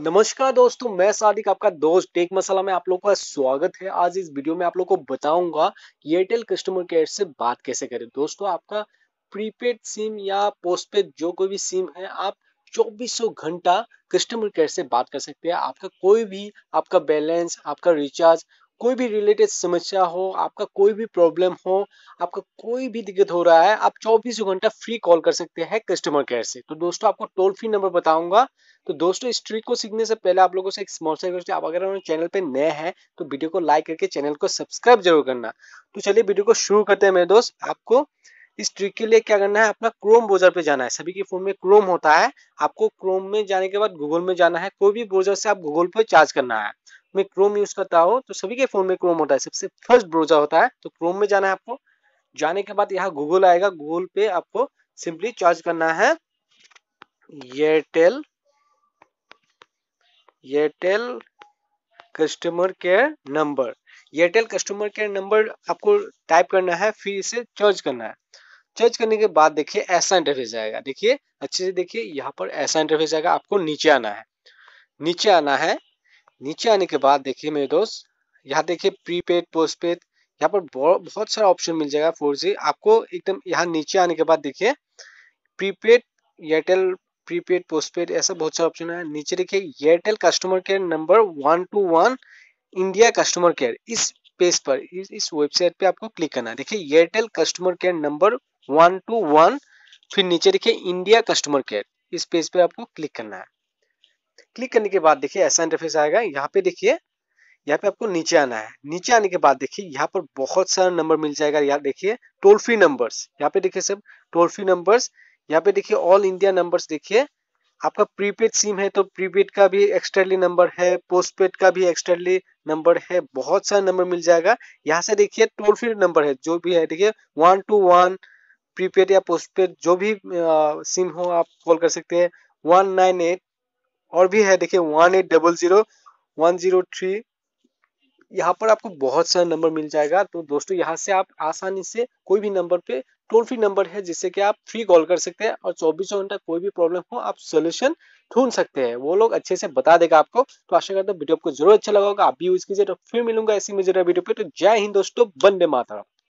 नमस्कार दोस्तों, मैं सादिक आपका दोस्त टेक मसाला में आप लोगों का स्वागत है। आज इस वीडियो में आप लोगों को बताऊंगा एयरटेल कस्टमर केयर से बात कैसे करें। दोस्तों, आपका प्रीपेड सिम या पोस्टपेड जो कोई भी सिम है, आप 2400 घंटा कस्टमर केयर से बात कर सकते हैं। आपका कोई भी आपका बैलेंस, आपका रिचार्ज, कोई भी रिलेटेड समस्या हो, आपका कोई भी प्रॉब्लम हो, आपका कोई भी दिक्कत हो रहा है, आप 24 घंटा फ्री कॉल कर सकते हैं कस्टमर केयर से। तो दोस्तों, आपको टोल फ्री नंबर बताऊंगा। तो दोस्तों, इस ट्रिक को सीखने से पहले आप लोगों से एक स्मॉल सा रिक्वेस्ट है, आप अगर हमारे चैनल पे नए हैं तो वीडियो को लाइक करके चैनल को सब्सक्राइब जरूर करना। तो चलिए वीडियो को शुरू करते हैं। मेरे दोस्त, आपको इस ट्रिक के लिए क्या करना है, अपना क्रोम ब्राउज़र पे जाना है। सभी के फोन में क्रोम होता है। आपको क्रोम में जाने के बाद गूगल में जाना है। कोई भी ब्राउज़र से आप गूगल पे चार्ज करना है। मैं क्रोम यूज करता हूँ, तो सभी के फोन में क्रोम होता है, सबसे फर्स्ट ब्राउज़र होता है। तो क्रोम में जाना है आपको। जाने के बाद यहाँ गूगल आएगा। गूगल पे आपको सिंपली चार्ज करना है Airtel customer care number. Airtel customer care number आपको टाइप करना है, फिर इसे सर्च करना है। सर्च करने के बाद देखिए ऐसा इंटरफेस आएगा। देखिए अच्छे से, देखिए यहाँ पर ऐसा इंटरफेस आएगा। आपको नीचे आना है, नीचे आना है। नीचे आने के बाद देखिए मेरे दोस्त, यहाँ देखिए प्रीपेड, पोस्टपेड, यहाँ पर बहुत सारा ऑप्शन मिल जाएगा। 4G आपको एकदम यहाँ नीचे आने के बाद देखिए प्रीपेड, एयरटेल प्रीपेड, पोस्टपेड, ऐसा बहुत सारा ऑप्शन है। नीचे देखिए Airtel customer care number 121 India customer care. इस पेज पर, इस वेबसाइट पे आपको क्लिक करना है। देखिए एयरटेल कस्टमर केयर नंबर 121, फिर नीचे देखिए इंडिया कस्टमर केयर। इस पेज पे आपको क्लिक करना है। क्लिक करने के बाद देखिए ऐसा इंटरफेस आएगा। यहाँ पे देखिए, यहाँ पे आपको नीचे आना है। नीचे आने के बाद देखिए यहाँ पर बहुत सारा नंबर मिल जाएगा। यहाँ देखिए टोल फ्री नंबर्स, यहाँ पे देखिए सब टोल फ्री नंबर्स। यहाँ पे देखिए ऑल इंडिया नंबर्स। देखिए आपका प्रीपेड सिम है तो प्रीपेड का भी एक्सटर्नली नंबर है, पोस्टपेड का भी एक्सटर्नली नंबर है, बहुत सारे नंबर मिल जाएगा। यहाँ से देखिए टोल फ्री नंबर है जो भी है। देखिए 121 प्रीपेड या पोस्टपेड जो भी सिम हो आप कॉल कर सकते हैं। 198 और भी है। देखिए 1800 103, यहाँ पर आपको बहुत सारा नंबर मिल जाएगा। तो दोस्तों, यहाँ से आप आसानी से कोई भी नंबर पे, टोल फ्री नंबर है जिससे कि आप फ्री कॉल कर सकते हैं और 24 घंटा कोई भी प्रॉब्लम हो आप सोल्यूशन ढूंढ सकते हैं। वो लोग अच्छे से बता देगा आपको। तो आशा करता हूँ वीडियो आपको जरूर अच्छा लगा होगा, आप भी यूज कीजिए। तो फिर मिलूंगा ऐसी मजेदार वीडियो पे। तो जय हिंद दोस्तों, वंदे मातरम।